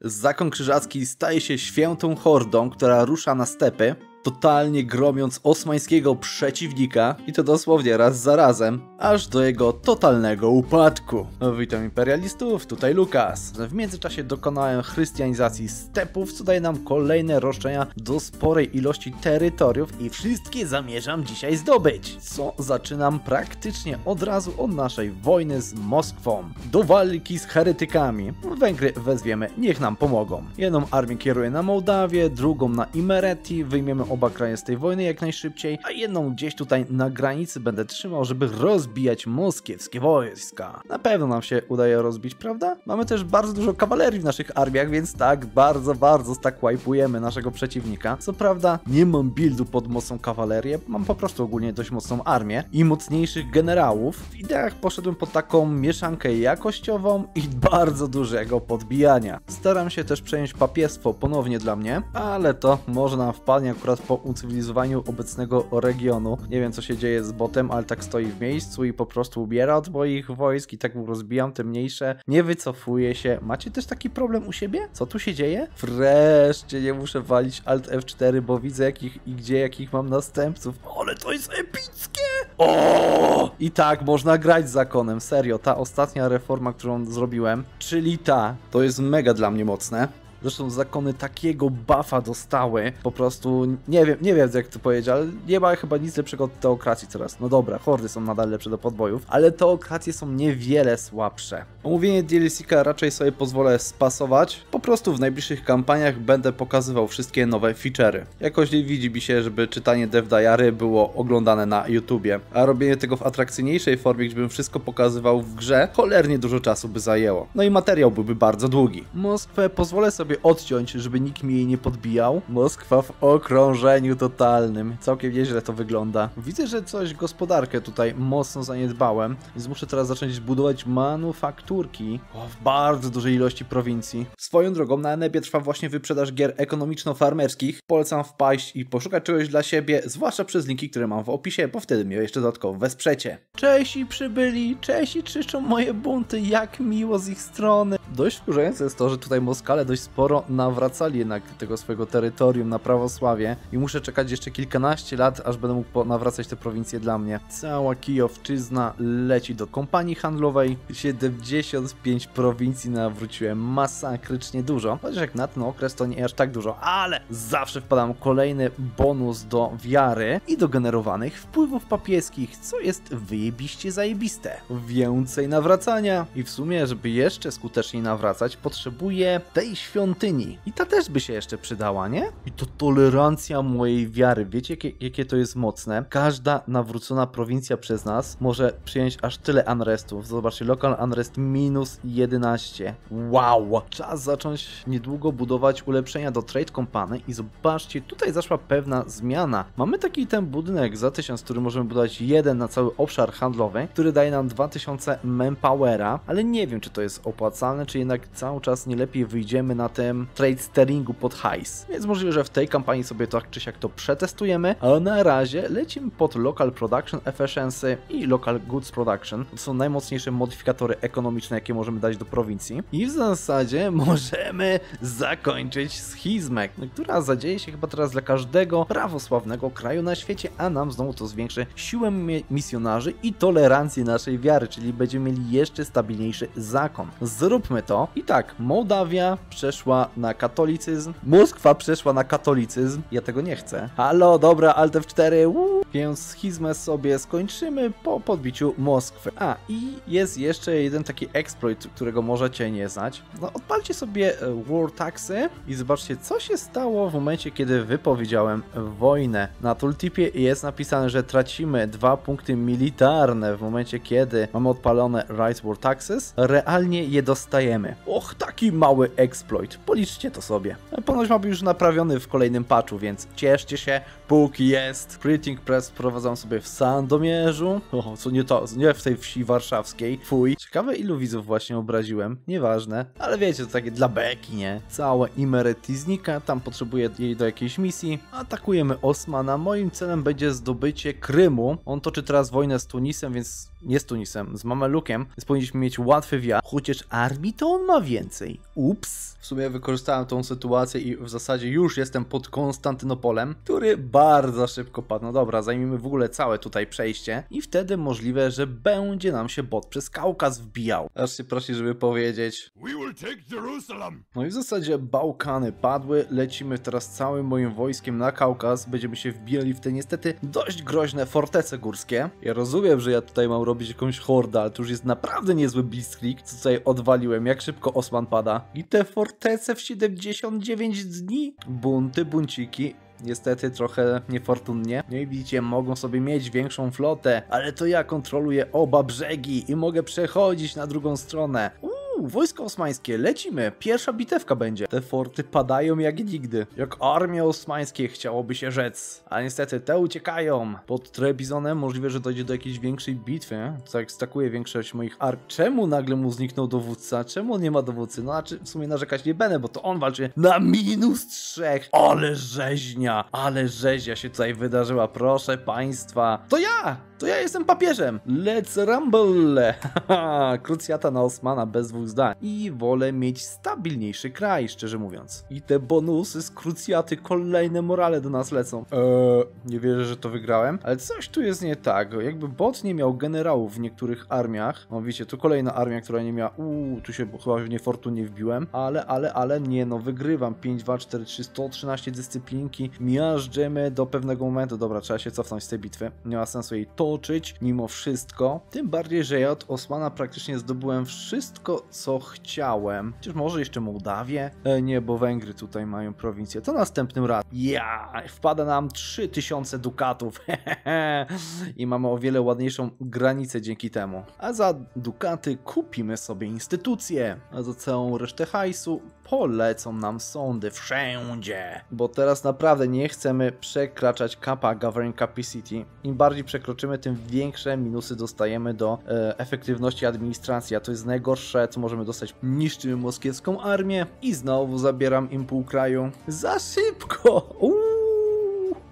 Zakon Krzyżacki staje się świętą hordą, która rusza na stepy, totalnie gromiąc osmańskiego przeciwnika, i to dosłownie raz za razem, aż do jego totalnego upadku. Witam imperialistów, tutaj Lookas. W międzyczasie dokonałem chrystianizacji stepów, co daje nam kolejne roszczenia do sporej ilości terytoriów i wszystkie zamierzam dzisiaj zdobyć, co zaczynam praktycznie od razu od naszej wojny z Moskwą. Do walki z heretykami. Węgry wezwiemy, niech nam pomogą. Jedną armię kieruję na Mołdawię, drugą na Imereti, wyjmiemy oba kraje z tej wojny jak najszybciej, a jedną gdzieś tutaj na granicy będę trzymał, żeby rozbijać moskiewskie wojska. Na pewno nam się udaje rozbić, prawda? Mamy też bardzo dużo kawalerii w naszych armiach, więc tak, bardzo stakwajpujemy naszego przeciwnika. Co prawda nie mam buildu pod mocną kawalerię, mam po prostu ogólnie dość mocną armię i mocniejszych generałów. W ideach poszedłem po taką mieszankę jakościową i bardzo dużego podbijania. Staram się też przejąć papiestwo ponownie dla mnie, ale to może nam wpadnie akurat po ucywilizowaniu obecnego regionu. Nie wiem, co się dzieje z botem, ale tak stoi w miejscu i po prostu ubiera od moich wojsk i tak rozbijam te mniejsze. Nie wycofuję się. Macie też taki problem u siebie? Co tu się dzieje? Wreszcie nie muszę walić Alt F4, bo widzę jakich i gdzie jakich mam następców. Ale to jest epickie! O! I tak można grać z zakonem. Serio, ta ostatnia reforma, którą zrobiłem, czyli ta, to jest mega dla mnie mocne. Zresztą zakony takiego buffa dostały, po prostu nie wiem jak to powiedzieć, ale nie ma chyba nic lepszego od teokracji teraz. No dobra, hordy są nadal lepsze do podbojów, ale teokracje są niewiele słabsze. Omówienie DLC-ka raczej sobie pozwolę spasować, po prostu w najbliższych kampaniach będę pokazywał wszystkie nowe feature'y. Jakoś nie widzi mi się, żeby czytanie Dev Diary było oglądane na YouTubie, a robienie tego w atrakcyjniejszej formie, gdybym wszystko pokazywał w grze, cholernie dużo czasu by zajęło. No i materiał byłby bardzo długi. Moskwę pozwolę sobie odciąć, żeby nikt mi jej nie podbijał. Moskwa w okrążeniu totalnym. Całkiem nieźle to wygląda. Widzę, że coś gospodarkę tutaj mocno zaniedbałem, więc muszę teraz zacząć budować manufakturki w bardzo dużej ilości prowincji. Swoją drogą na Enebie trwa właśnie wyprzedaż gier ekonomiczno-farmerskich. Polecam wpaść i poszukać czegoś dla siebie, zwłaszcza przez linki, które mam w opisie, bo wtedy mnie jeszcze dodatkowo wesprzecie. Czesi przybyli, Czesi krzyczą moje bunty, jak miło z ich strony. Dość wkurzające jest to, że tutaj Moskale dość sporo nawracali jednak tego swojego terytorium na prawosławie i muszę czekać jeszcze kilkanaście lat, aż będę mógł nawracać te prowincje dla mnie. Cała Kijowczyzna leci do kompanii handlowej. 75 prowincji nawróciłem, masakrycznie dużo. Chociaż jak na ten okres to nie aż tak dużo, ale zawsze wpadam kolejny bonus do wiary i do generowanych wpływów papieskich, co jest wyjebiście zajebiste. Więcej nawracania i w sumie, żeby jeszcze skutecznie nawracać, potrzebuję tej świątyni. I ta też by się jeszcze przydała, nie? I to tolerancja mojej wiary. Wiecie, jakie to jest mocne? Każda nawrócona prowincja przez nas może przyjąć aż tyle unrestów. Zobaczcie, local unrest minus 11. Wow! Czas zacząć niedługo budować ulepszenia do Trade Company i zobaczcie, tutaj zaszła pewna zmiana. Mamy taki ten budynek za 1000, który możemy budować jeden na cały obszar handlowy, który daje nam 2000 manpowera, ale nie wiem, czy to jest opłacalne, czy jednak cały czas nie lepiej wyjdziemy na tym trade steeringu pod hajs. Więc możliwe, że w tej kampanii sobie tak czy siak to przetestujemy, ale na razie lecimy pod local production efficiency i local goods production. To są najmocniejsze modyfikatory ekonomiczne, jakie możemy dać do prowincji. I w zasadzie możemy zakończyć schizmę, która zadzieje się chyba teraz dla każdego prawosławnego kraju na świecie, a nam znowu to zwiększy siłę misjonarzy i tolerancję naszej wiary, czyli będziemy mieli jeszcze stabilniejszy zakon. Zróbmy to. I tak, Mołdawia przeszła na katolicyzm. Moskwa przeszła na katolicyzm. Ja tego nie chcę. Halo, dobra, Alt F4. Więc schizmę sobie skończymy po podbiciu Moskwy. A, i jest jeszcze jeden taki exploit, którego możecie nie znać. No, odpalcie sobie War Taxy i zobaczcie, co się stało w momencie, kiedy wypowiedziałem wojnę. Na tooltipie jest napisane, że tracimy 2 punkty militarne w momencie, kiedy mamy odpalone Rise War Taxes. Realnie je dostajemy. Och, taki mały exploit. Policzcie to sobie. Ponoć ma być już naprawiony w kolejnym patchu, więc cieszcie się, póki jest. Printing Press prowadzam sobie w Sandomierzu. O, co nie to, nie w tej wsi warszawskiej. Fuj. Ciekawe, ilu widzów właśnie obraziłem. Nieważne. Ale wiecie, to takie dla beki, nie? Całe Imereti znika, tam potrzebuję jej do jakiejś misji. Atakujemy Osmana. Moim celem będzie zdobycie Krymu. On toczy teraz wojnę z Tunisem, więc nie z Tunisem, z Mamelukiem, więc powinniśmy mieć łatwy wjazd, chociaż armii to on ma więcej. Ups. W sumie wykorzystałem tą sytuację i w zasadzie już jestem pod Konstantynopolem, który bardzo szybko padł. No dobra, zajmijmy w ogóle całe tutaj przejście i wtedy możliwe, że będzie nam się bot przez Kaukas wbijał. Aż się prosi, żeby powiedzieć: We will take Jerusalem. No i w zasadzie Bałkany padły, lecimy teraz całym moim wojskiem na Kaukas, będziemy się wbijali w te niestety dość groźne fortece górskie. Ja rozumiem, że ja tutaj mam robić jakąś hordę, ale to już jest naprawdę niezły blitzkrieg, co tutaj odwaliłem, jak szybko Osman pada. I te fortece w 79 dni? Bunty, bunciki. Niestety trochę niefortunnie. No i widzicie, mogą sobie mieć większą flotę, ale to ja kontroluję oba brzegi i mogę przechodzić na drugą stronę. Wojsko osmańskie, lecimy, pierwsza bitewka będzie. Te forty padają jak nigdy, jak armie osmańskie chciałoby się rzec, a niestety te uciekają. Pod Trebizonem możliwe, że dojdzie do jakiejś większej bitwy, tak stakuje większość moich arm. Czemu nagle mu zniknął dowódca? Czemu on nie ma dowódcy? No, znaczy w sumie narzekać nie będę, bo to on walczy na -3. Ale rzeźnia się tutaj wydarzyła, proszę państwa. To ja jestem papieżem. Let's rumble. Krucjata na Osmana bez dwóch zdań. I wolę mieć stabilniejszy kraj, szczerze mówiąc. I te bonusy z krucjaty, kolejne morale do nas lecą. Nie wierzę, że to wygrałem, ale coś tu jest nie tak. Jakby bot nie miał generałów w niektórych armiach. No wiecie, tu kolejna armia, która nie miała... tu się chyba niefortunnie wbiłem. Ale nie, no wygrywam. 5, 2, 4, 3, 113 dyscyplinki. Miażdżymy do pewnego momentu. Dobra, trzeba się cofnąć z tej bitwy. Nie ma sensu jej toczyć mimo wszystko. Tym bardziej, że ja od Osmana praktycznie zdobyłem wszystko, co chciałem. Chociaż może jeszcze Mołdawię? Nie, bo Węgry tutaj mają prowincję. To następnym razem. Wpada nam 3000 dukatów. I mamy o wiele ładniejszą granicę dzięki temu. A za dukaty kupimy sobie instytucje. A za całą resztę hajsu polecą nam sądy wszędzie. Bo teraz naprawdę nie chcemy przekraczać kapa Governing Capacity. Im bardziej przekroczymy, tym większe minusy dostajemy do efektywności administracji. A to jest najgorsze, co możemy dostać. Niszczymy moskiewską armię i znowu zabieram im pół kraju. Za szybko!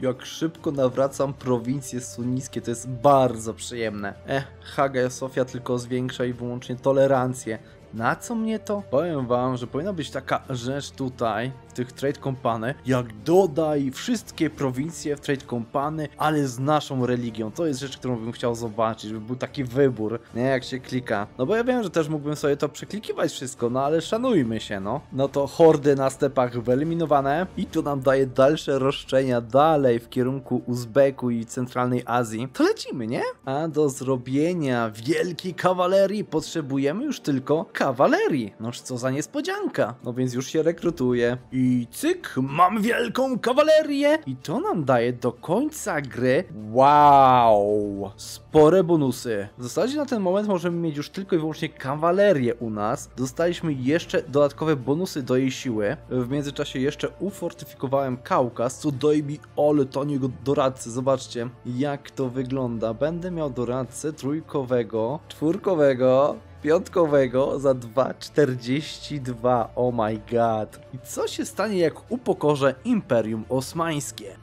Jak szybko nawracam prowincje sunnickie, to jest bardzo przyjemne. Hagia Sofia tylko zwiększa i wyłącznie tolerancję. Na co mnie to? Powiem wam, że powinna być taka rzecz tutaj, w tych Trade Company, jak dodaj wszystkie prowincje w Trade Company, ale z naszą religią. To jest rzecz, którą bym chciał zobaczyć, żeby był taki wybór, nie? Jak się klika. No bo ja wiem, że też mógłbym sobie to przeklikiwać wszystko, no ale szanujmy się, no. No to hordy na stepach wyeliminowane i to nam daje dalsze roszczenia dalej w kierunku Uzbeku i Centralnej Azji. To lecimy, nie? A do zrobienia wielkiej kawalerii potrzebujemy już tylko kawalerii. Noż co za niespodzianka. No więc już się rekrutuje. I cyk, mam wielką kawalerię. I to nam daje do końca gry, wow, spore bonusy. W zasadzie na ten moment możemy mieć już tylko i wyłącznie kawalerię u nas. Dostaliśmy jeszcze dodatkowe bonusy do jej siły. W międzyczasie jeszcze ufortyfikowałem Kaukas, co daje mi ole taniego doradcy. Zobaczcie, jak to wygląda. Będę miał doradcę trójkowego, czwórkowego, piątkowego za 2,42. Oh my god. I co się stanie, jak upokorzę Imperium Osmańskie?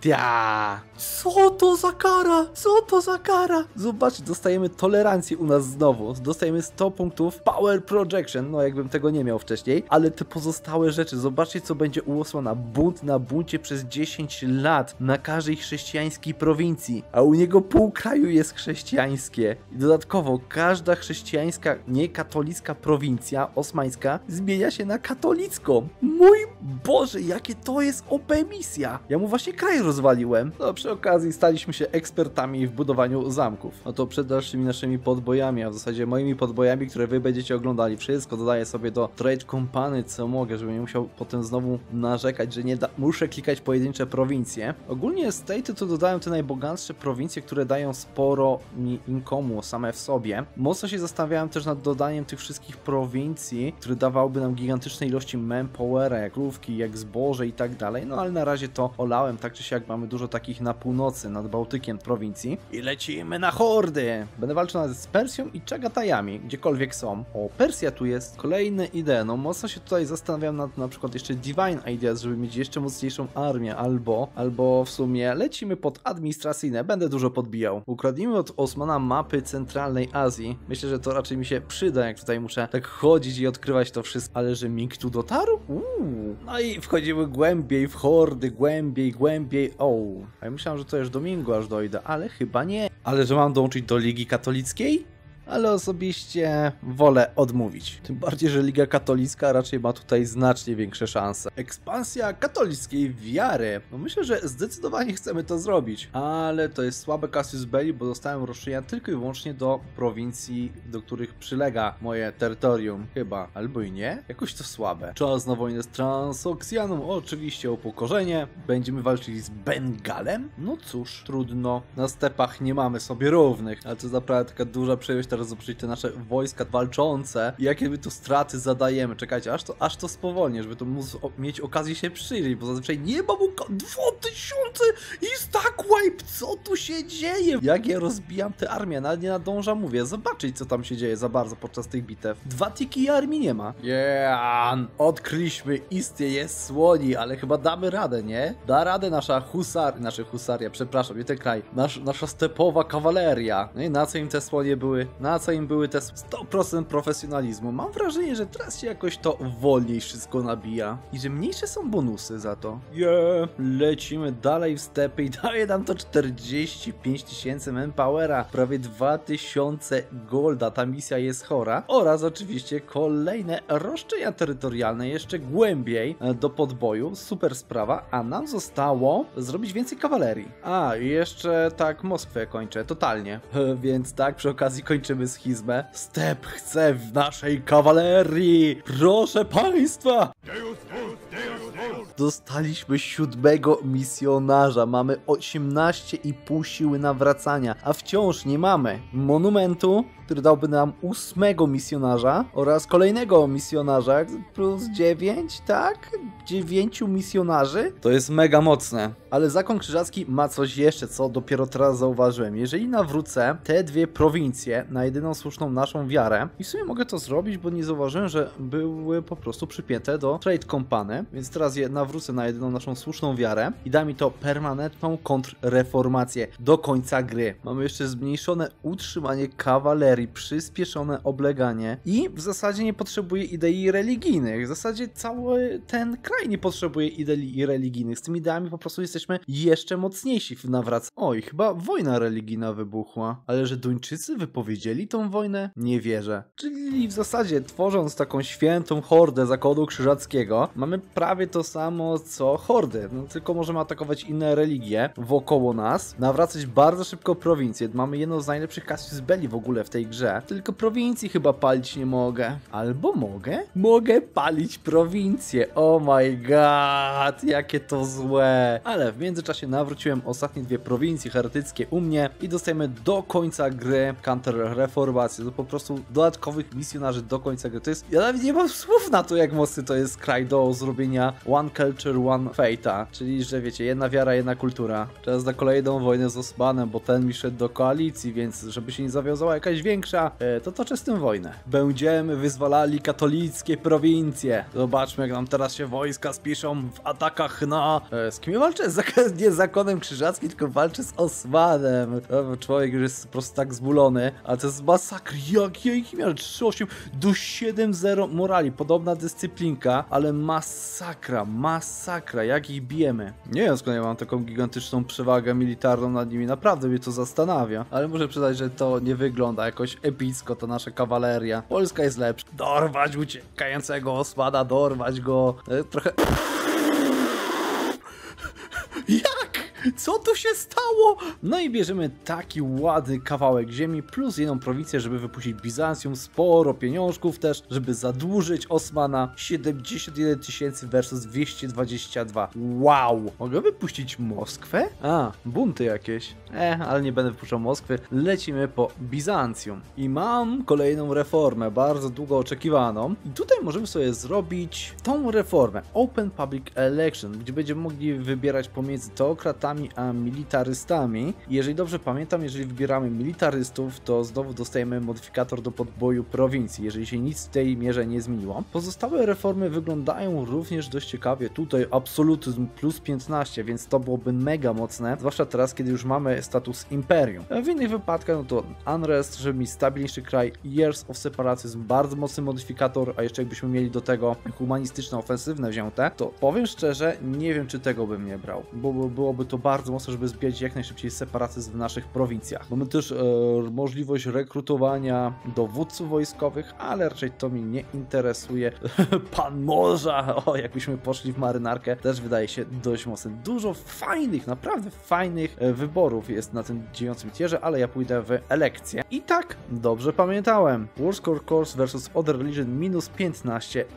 Co to za kara? Co to za kara? Zobaczcie, dostajemy tolerancję u nas znowu. Dostajemy 100 punktów Power Projection. No jakbym tego nie miał wcześniej. Ale te pozostałe rzeczy. Zobaczcie, co będzie u Osmana. Bunt na buncie przez 10 lat. Na każdej chrześcijańskiej prowincji. A u niego pół kraju jest chrześcijańskie. I dodatkowo każda chrześcijańska, nie katolicka prowincja osmańska zmienia się na katolicką. Mój Boże, jakie to jest OP misja. Ja mu właśnie kraj rozwaliłem. No przy okazji staliśmy się ekspertami w budowaniu zamków. No to przed dalszymi naszymi podbojami, a w zasadzie moimi podbojami, które wy będziecie oglądali. Wszystko dodaję sobie do Trade Company, co mogę, żebym nie musiał potem znowu narzekać, że nie da... Muszę klikać pojedyncze prowincje. Ogólnie z tej to dodałem te najbogatsze prowincje, które dają sporo mi inkomu same w sobie. Mocno się zastanawiałem też nad dodaniem posiadaniem tych wszystkich prowincji, które dawałyby nam gigantyczne ilości manpowera, jak rówki, jak zboże i tak dalej, no ale na razie to olałem, tak czy siak mamy dużo takich na północy, nad Bałtykiem prowincji i lecimy na hordy. Będę walczył nawet z Persją i Czagatajami, gdziekolwiek są. O, Persja tu jest, kolejny idee, no mocno się tutaj zastanawiam nad na przykład jeszcze Divine Ideas, żeby mieć jeszcze mocniejszą armię, albo w sumie lecimy pod administracyjne, będę dużo podbijał. Ukradnijmy od Osmana mapy centralnej Azji, myślę, że to raczej mi się przyda, jak tutaj muszę tak chodzić i odkrywać to wszystko, ale że Ming tu dotarł? No i wchodzimy głębiej w hordy, głębiej, o. A ja myślałem, że to już do Mingu aż dojdę, ale chyba nie. Ale że mam dołączyć do Ligi Katolickiej? Ale osobiście wolę odmówić. Tym bardziej, że Liga Katolicka raczej ma tutaj znacznie większe szanse. Ekspansja katolickiej wiary. No myślę, że zdecydowanie chcemy to zrobić. Ale to jest słabe Cassius Belli, bo dostałem roszczenia tylko i wyłącznie do prowincji, do których przylega moje terytorium. Chyba. Albo i nie. Jakoś to słabe. Czas na wojnę z Transoxianą. Oczywiście o upokorzenie. Będziemy walczyli z Bengalem? No cóż, trudno. Na stepach nie mamy sobie równych. Ale to jest naprawdę taka duża przyjemność. Teraz zobaczyć te nasze wojska walczące i jakie my tu straty zadajemy. Czekajcie, aż to spowolnię, żeby to móc mieć okazję się przyjrzeć, bo zazwyczaj nie mam 2000 i stack wipe, co tu się dzieje? Jak ja rozbijam tę armię, nawet nie nadążam, mówię, zobaczyć co tam się dzieje za bardzo podczas tych bitew. 2 tiki i armii nie ma. Yeah, odkryliśmy, istnieje słoni, ale chyba damy radę, nie? Da radę nasza husaria, przepraszam, nie ten kraj, nasza stepowa kawaleria. No i na co im te słonie były? Na co im były te 100% profesjonalizmu? Mam wrażenie, że teraz się jakoś to wolniej wszystko nabija i że mniejsze są bonusy za to. Yeah. Lecimy dalej w stepy i daje nam to 45 000 manpowera, prawie 2000 golda, ta misja jest chora, oraz oczywiście kolejne roszczenia terytorialne jeszcze głębiej do podboju, super sprawa, a nam zostało zrobić więcej kawalerii. A, i jeszcze tak Moskwę kończę, totalnie, więc tak przy okazji kończymy schizmę. Step chce w naszej kawalerii! Proszę państwa! Dostaliśmy 7. misjonarza, mamy 18,5 siły nawracania, a wciąż nie mamy monumentu, który dałby nam 8. misjonarza oraz kolejnego misjonarza, plus 9, tak? 9 misjonarzy? To jest mega mocne. Ale Zakon Krzyżacki ma coś jeszcze, co dopiero teraz zauważyłem. Jeżeli nawrócę te 2 prowincje na jedyną słuszną naszą wiarę, i w sumie mogę to zrobić, bo nie zauważyłem, że były po prostu przypięte do Trade Company, więc teraz je nawrócę na jedyną naszą słuszną wiarę i da mi to permanentną kontrreformację do końca gry. Mamy jeszcze zmniejszone utrzymanie kawalerii, przyspieszone obleganie i w zasadzie nie potrzebuje idei religijnych. W zasadzie cały ten kraj nie potrzebuje idei religijnych. Z tymi ideami po prostu jesteśmy jeszcze mocniejsi w nawracaniu. Oj, chyba wojna religijna wybuchła. Ale że Duńczycy wypowiedzieli tą wojnę? Nie wierzę. Czyli w zasadzie tworząc taką świętą hordę Zakonu Krzyżackiego mamy prawie to samo co hordy. No, tylko możemy atakować inne religie wokoło nas. Nawracać bardzo szybko prowincję. Mamy jedną z najlepszych Cassius Belli w ogóle w tej grze, tylko prowincji chyba palić nie mogę. Albo mogę? Mogę palić prowincję. Oh my god, jakie to złe. Ale w międzyczasie nawróciłem ostatnie 2 prowincje heretyckie u mnie i dostajemy do końca gry counter-reformację. To po prostu dodatkowych misjonarzy do końca gry. To jest... Ja nawet nie mam słów na to, jak mocny to jest kraj do zrobienia one culture, one fate'a. Czyli, że wiecie, jedna wiara, jedna kultura. Teraz na kolejną wojnę z Osmanem, bo ten mi szedł do koalicji, więc żeby się nie zawiązała jakaś większa, to toczę z tym wojnę. Będziemy wyzwalali katolickie prowincje. Zobaczmy, jak nam teraz się wojska spiszą w atakach na... Z kim ja walczę? Nie z Zakonem Krzyżackim, tylko walczę z Osmanem. Człowiek już jest po prostu tak zbulony, ale to jest masakr. Jak ja ich miałem? 3,8 do 7,0 morali. Podobna dyscyplinka, ale masakra, masakra. Jak ich bijemy? Nie wiem, skąd ja mam taką gigantyczną przewagę militarną nad nimi. Naprawdę mnie to zastanawia, ale muszę przyznać, że to nie wygląda jakoś epicko, ta nasza kawaleria. Polska jest lepsza. Dorwać uciekającego Osmana, dorwać go. Trochę... Jak? Co tu się stało? No i bierzemy taki ładny kawałek ziemi plus jedną prowincję, żeby wypuścić Bizancjum. Sporo pieniążków też, żeby zadłużyć Osmana. 71 tysięcy versus 222. Wow! Mogę wypuścić Moskwę? A, bunty jakieś. Ale nie będę wypuszczał Moskwy. Lecimy po Bizancjum. I mam kolejną reformę, bardzo długo oczekiwaną. I tutaj możemy sobie zrobić tą reformę. Open Public Election, gdzie będziemy mogli wybierać pomiędzy teokratami a militarystami. Jeżeli dobrze pamiętam, jeżeli wybieramy militarystów, to znowu dostajemy modyfikator do podboju prowincji, jeżeli się nic w tej mierze nie zmieniło. Pozostałe reformy wyglądają również dość ciekawie. Tutaj absolutyzm plus 15, więc to byłoby mega mocne, zwłaszcza teraz, kiedy już mamy status imperium. W innych wypadkach, no to unrest, żeby mieć stabilniejszy kraj, years of separatism, bardzo mocny modyfikator, a jeszcze jakbyśmy mieli do tego humanistyczno-ofensywne wzięte, to powiem szczerze, nie wiem, czy tego bym nie brał, bo byłoby to bardzo mocno, żeby zbijać jak najszybciej separatyzm w naszych prowincjach. Mamy też możliwość rekrutowania dowódców wojskowych, ale raczej to mnie nie interesuje. Pan morza! O, jakbyśmy poszli w marynarkę, też wydaje się dość mocne. Dużo fajnych, naprawdę fajnych wyborów jest na tym dziejącym tierze, ale ja pójdę w elekcję. I tak, dobrze pamiętałem. World Core Course versus Other Religion minus 15%.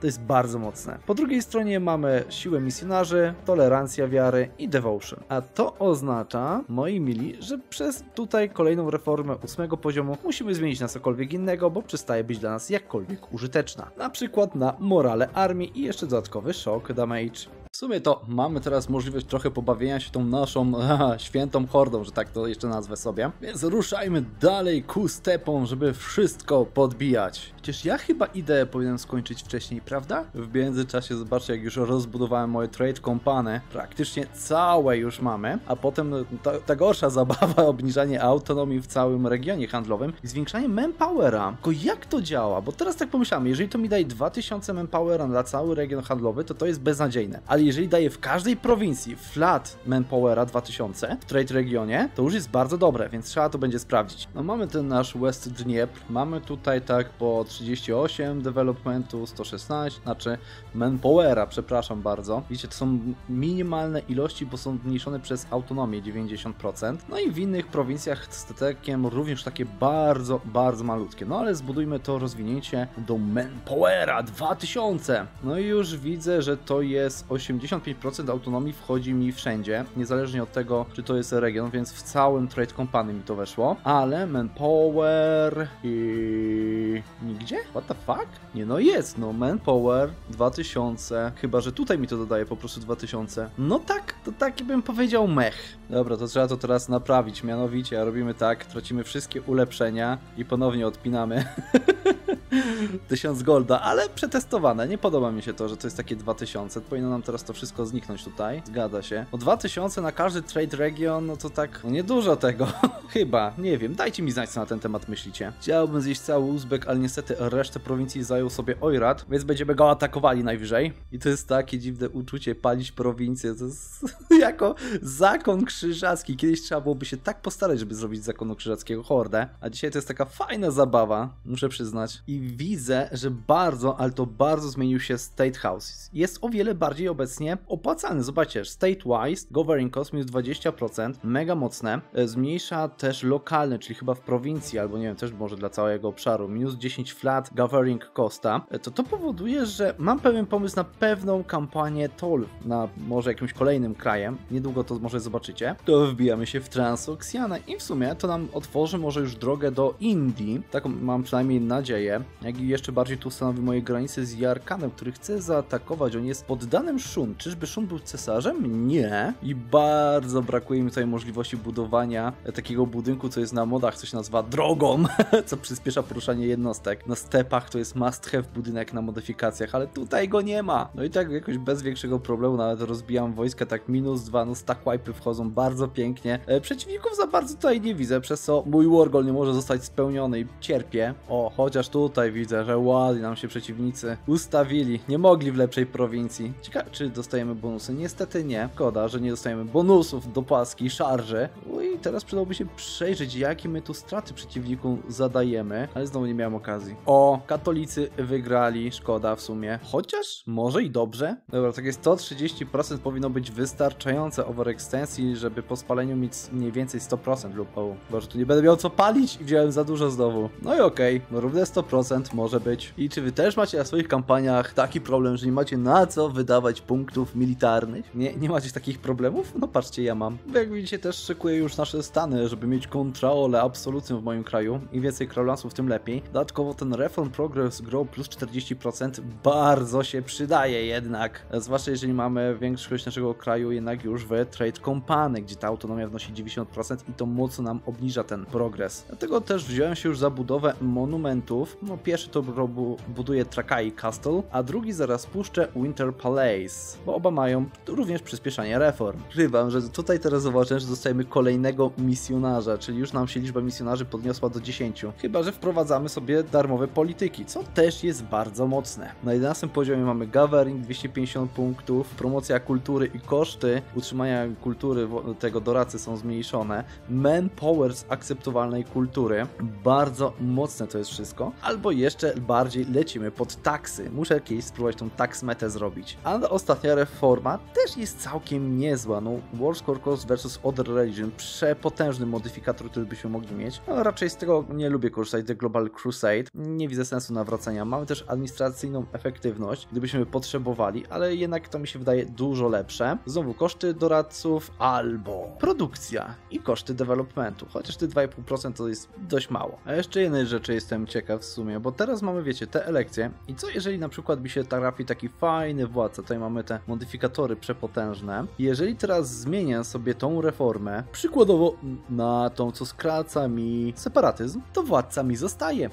To jest bardzo mocne. Po drugiej stronie mamy siłę misjonarzy, tolerancja wiary i devotion. A to oznacza, moi mili, że przez tutaj kolejną reformę 8. poziomu musimy zmienić na cokolwiek innego, bo przestaje być dla nas jakkolwiek użyteczna. Na przykład na morale armii i jeszcze dodatkowy shock damage. W sumie to mamy teraz możliwość trochę pobawienia się tą naszą świętą hordą, że tak to jeszcze nazwę sobie. Więc ruszajmy dalej ku stepom, żeby wszystko podbijać. Chociaż ja chyba ideę powinienem skończyć wcześniej, prawda? W międzyczasie zobaczcie, jak już rozbudowałem moje trade company. Praktycznie całe już mamy. A potem ta gorsza zabawa, obniżanie autonomii w całym regionie handlowym i zwiększanie manpowera. Tylko jak to działa? Bo teraz tak pomyślałem, jeżeli to mi daje 2000 manpowera na cały region handlowy, to jest beznadziejne. Ale jeżeli daje w każdej prowincji flat manpowera 2000 w trade regionie, to już jest bardzo dobre, więc trzeba to będzie sprawdzić. No mamy ten nasz West Dniepr, mamy tutaj tak po 38 developmentu, 116, znaczy manpowera, przepraszam bardzo. Widzicie, to są minimalne ilości, bo są zmniejszone przez autonomię 90%. No i w innych prowincjach z statekiem również takie bardzo, bardzo malutkie. No ale zbudujmy to rozwinięcie do manpowera 2000. No i już widzę, że to jest 85% autonomii wchodzi mi wszędzie, niezależnie od tego, czy to jest region, więc w całym Trade Company mi to weszło, ale manpower i... nigdzie? What the fuck? Nie, no jest, no manpower 2000, chyba że tutaj mi to dodaje po prostu 2000. No tak, to taki bym powiedział mech. Dobra, to trzeba to teraz naprawić, mianowicie robimy tak, tracimy wszystkie ulepszenia i ponownie odpinamy 1000 golda, ale przetestowane. Nie podoba mi się to, że to jest takie 2000. Powinno nam teraz to wszystko zniknąć tutaj. Zgadza się. O 2000 na każdy trade region, no to tak, no niedużo tego. Chyba, nie wiem. Dajcie mi znać, co na ten temat myślicie. Chciałbym zjeść cały Uzbek, ale niestety resztę prowincji zajął sobie Oirat, więc będziemy go atakowali najwyżej. I to jest takie dziwne uczucie palić prowincję. To jest jako zakon krzyżacki. Kiedyś trzeba byłoby się tak postarać, żeby zrobić z zakonu krzyżackiego hordę. A dzisiaj to jest taka fajna zabawa, muszę przyznać. I widzę, że bardzo, ale to bardzo zmienił się State House. Jest o wiele bardziej obecnie opłacany. Zobaczcie, state-wise governing cost minus 20%, mega mocne. Zmniejsza też lokalne, czyli chyba w prowincji, albo nie wiem, też może dla całego obszaru, minus 10 flat governing costa. To powoduje, że mam pewien pomysł na pewną kampanię toll, na może jakimś kolejnym krajem. Niedługo to może zobaczycie. To wbijamy się w Transoxiana i w sumie to nam otworzy może już drogę do Indii. Taką mam przynajmniej nadzieję. Jak i jeszcze bardziej tu stanowi moje granice z Jarkanem, który chce zaatakować. On jest poddanym Szun. Czyżby Szun był cesarzem? Nie. I bardzo brakuje mi tutaj możliwości budowania takiego budynku, co jest na modach, co się nazywa drogą, co przyspiesza poruszanie jednostek. Na stepach to jest must have budynek na modyfikacjach, ale tutaj go nie ma. No i tak jakoś bez większego problemu nawet rozbijam wojska, tak -2, no stack wipe'y wchodzą bardzo pięknie. Przeciwników za bardzo tutaj nie widzę, przez co mój war goal nie może zostać spełniony i cierpię. O, chociaż tutaj widzę, że ładnie nam się przeciwnicy ustawili. Nie mogli w lepszej prowincji. Ciekawe, czy dostajemy bonusy? Niestety nie. Szkoda, że nie dostajemy bonusów do płaskiej szarży. Uj, teraz przydałoby się przejrzeć, jakie my tu straty przeciwnikom zadajemy, ale znowu nie miałem okazji. O, katolicy wygrali, szkoda w sumie. Chociaż może i dobrze. Dobra, takie 130% powinno być wystarczające overextensji, żeby po spaleniu mieć mniej więcej 100% lub ołu. Boże, tu nie będę miał co palić i wziąłem za dużo znowu. No i okej, no równe 100% może być. I czy wy też macie na swoich kampaniach taki problem, że nie macie na co wydawać punktów militarnych? Nie macie takich problemów? No patrzcie, ja mam. Jak widzicie, też szykuję już nasze stany, żeby mieć kontrolę absolutną w moim kraju. Im więcej kraulansów, tym lepiej. Dodatkowo ten Reform Progress Grow plus 40% bardzo się przydaje jednak. Zwłaszcza jeżeli mamy większość naszego kraju jednak już w Trade Company, gdzie ta autonomia wnosi 90% i to mocno nam obniża ten progres. Dlatego też wziąłem się już za budowę monumentów. No pierwszy to buduje Trakai Castle, a drugi zaraz puszczę Winter Palace, bo oba mają również przyspieszanie reform. Ukrywam, że tutaj teraz zobaczę, że dostajemy kolejnego misjonarza, czyli już nam się liczba misjonarzy podniosła do 10. Chyba że wprowadzamy sobie darmowe polityki, co też jest bardzo mocne. Na 11 poziomie mamy Gathering 250 punktów, promocja kultury i koszty utrzymania kultury tego doradcy są zmniejszone, manpower z akceptowalnej kultury, bardzo mocne to jest wszystko, albo jeszcze bardziej lecimy pod taksy. Muszę kiedyś spróbować tą tax metę zrobić. A ostatnia reforma też jest całkiem niezła, no War Score Cost versus Other Religion, przepotężny modyfikator, który byśmy mogli mieć. No, raczej z tego nie lubię korzystać, The Global Crusade, nie widzę sensu nawracania. Mamy też administracyjną efektywność, gdybyśmy potrzebowali, ale jednak to mi się wydaje dużo lepsze. Znowu koszty doradców albo produkcja i koszty developmentu, chociaż te 2,5% to jest dość mało. A jeszcze jednej rzeczy jestem ciekaw w sumie, bo teraz mamy, wiecie, te elekcje i co jeżeli na przykład mi się trafi taki fajny władca, tutaj mamy te modyfikatory przepotężne. Jeżeli teraz zmienię sobie tą reformę, przykładowo na tą, co skraca mi separatyzm, to władca mi zostaje.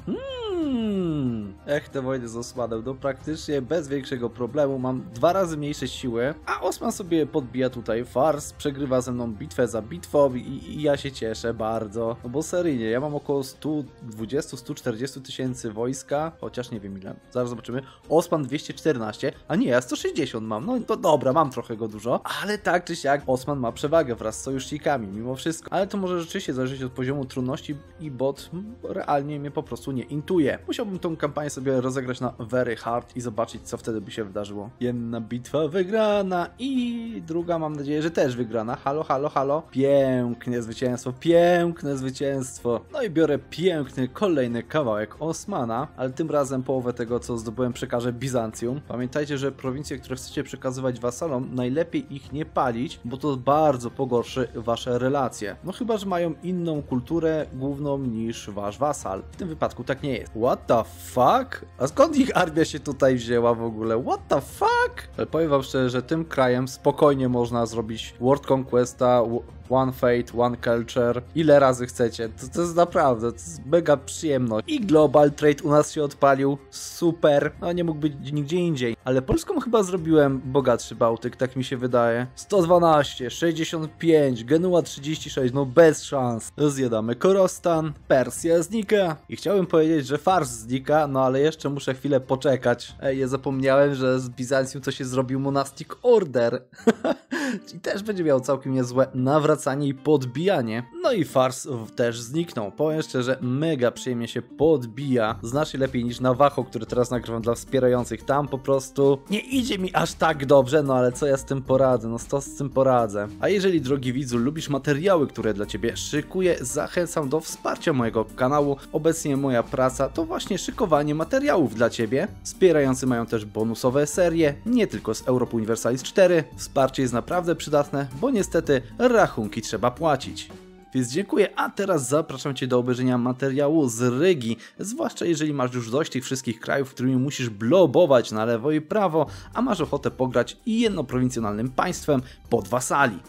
Ech, te wojny z Osmanem, no praktycznie bez większego problemu mam 2 razy mniejsze siły, a Osman sobie podbija tutaj Fars, przegrywa ze mną bitwę za bitwą i ja się cieszę bardzo, no bo seryjnie, ja mam około 120-140 tysięcy wojska, chociaż nie wiem ile, zaraz zobaczymy. Osman 214, a nie, ja 160 mam, no to dobra, mam trochę go dużo, ale tak czy siak Osman ma przewagę wraz z sojusznikami mimo wszystko, ale to może rzeczywiście zależeć od poziomu trudności i bot realnie mnie po prostu nie intuje. Musiałbym tą kampanię sobie rozegrać na Very Hard i zobaczyć, co wtedy by się wydarzyło. Jedna bitwa wygrana i druga, mam nadzieję, że też wygrana. Halo, halo, halo. Piękne zwycięstwo, piękne zwycięstwo. No i biorę piękny kolejny kawałek Osmana, ale tym razem połowę tego, co zdobyłem, przekażę Bizancjum. Pamiętajcie, że prowincje, które chcecie przekazywać wasalom, najlepiej ich nie palić, bo to bardzo pogorszy wasze relacje. No chyba że mają inną kulturę główną niż wasz wasal. W tym wypadku tak nie jest. What the fuck? A skąd ich armia się tutaj wzięła w ogóle? What the fuck? Ale powiem wam szczerze, że tym krajem spokojnie można zrobić World Conquesta, One Fate, One Culture, ile razy chcecie. To jest naprawdę, to jest mega przyjemność. I Global Trade u nas się odpalił, super. No nie mógł być nigdzie indziej. Ale Polską chyba zrobiłem bogatszy Bałtyk, tak mi się wydaje. 112, 65, Genua 36, no bez szans. Zjadamy Korostan, Persja znika. I chciałbym powiedzieć, że Farsz znika, no ale jeszcze muszę chwilę poczekać. Ej, ja zapomniałem, że z Bizancjum to się zrobił Monastic Order. I też będzie miał całkiem niezłe nawracanie i podbijanie. No i Fars też zniknął. Powiem szczerze, mega przyjemnie się podbija. Znacznie lepiej niż Navajo, który teraz nagrywam dla wspierających. Tam po prostu nie idzie mi aż tak dobrze, no ale co ja z tym poradzę? No co z tym poradzę? A jeżeli, drogi widzu, lubisz materiały, które dla ciebie szykuję, zachęcam do wsparcia mojego kanału. Obecnie moja praca to właśnie szykowanie materiałów dla ciebie. Wspierający mają też bonusowe serie, nie tylko z Europa Universalis 4. Wsparcie jest naprawdę przydatne, bo niestety rachunki trzeba płacić. Więc dziękuję, a teraz zapraszam cię do obejrzenia materiału z Rygi, zwłaszcza jeżeli masz już dość tych wszystkich krajów, którymi musisz blobować na lewo i prawo, a masz ochotę pograć jednoprowincjonalnym państwem pod wasali.